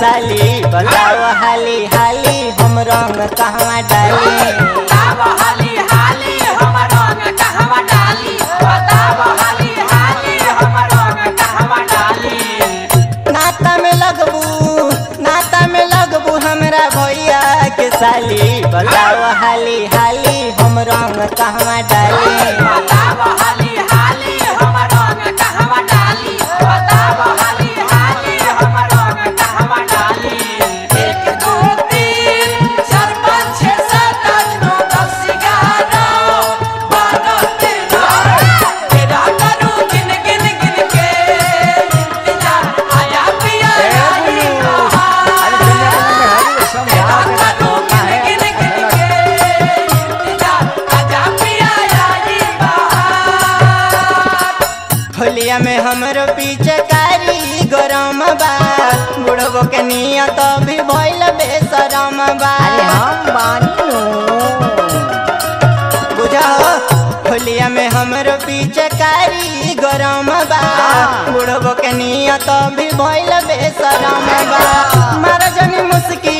साली बताओ हाली हाली हम रंग कहवा डाली। बताओ हाली हाली हम रंग कहवा डाली। बताओ हाली हाली हम रंग कहवा डाली। नाता में लगबू हमरा भैया के साली बताओ हाली हाली हम रंग कहवा डाली। होलिया में हमरो पीछे कारी गरम बा बुढ़बो के नियत भी भइल बेशरम बा। बुझाओ होलिया में हमरो पीछे कारी गरम बा बुढ़बो के नियत भी भइल बेशरम बा। मारा जनी मुस्की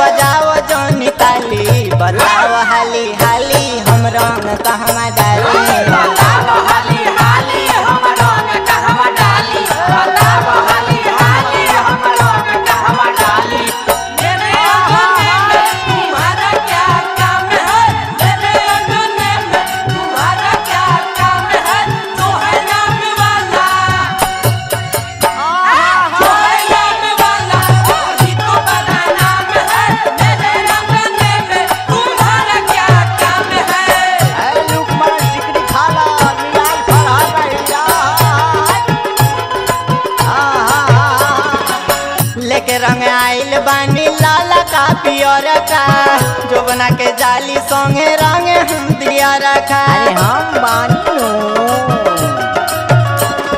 बजाओ जनी ताली बताओ हाली हाली हम रंग कहवा डाली। रंग आइल बानी लाला का पियर का जोबना के जाली संगे रंग हम दिया रखा। हम बानी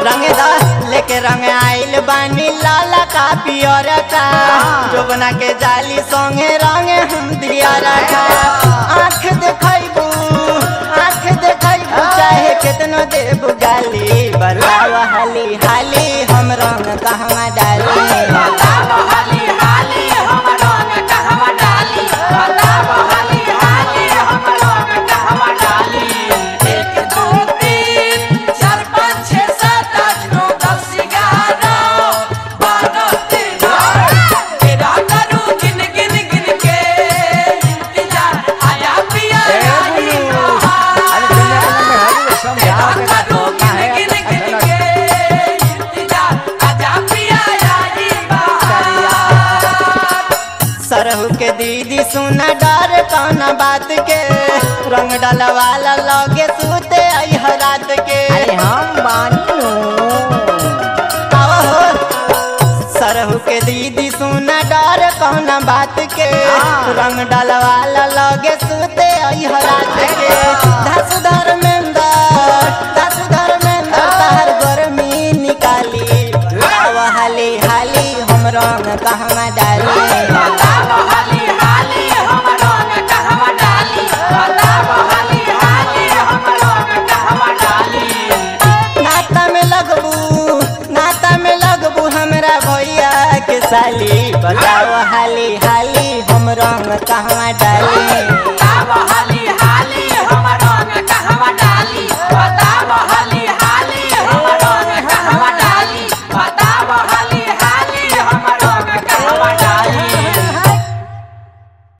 रंग लेके रंग आइल बानी लाला का पियर का जोबना के जाली संगे रंग हम दिया रखा। आँख देखबू चाहे कितनो देबू गाली बताओ हाली हाली हम रंग कहवा डाली। सरहु के दीदी सुना डर कौन बात के रंग डलवाला लगे सूते आई रात के। हम बानी सरहु के दीदी सुना डर कौन बात के रंग डलवाला लगे सूते आई रात के। धसुधर मेंदर तहर गर्मी निकाली बताओ हाली हाली हम रंग कहवा डाली। साली बताओ हाली हाली हम रंग कहवा डाली। बताओ हाली हाली हम रंग कहवा डाली। बताओ।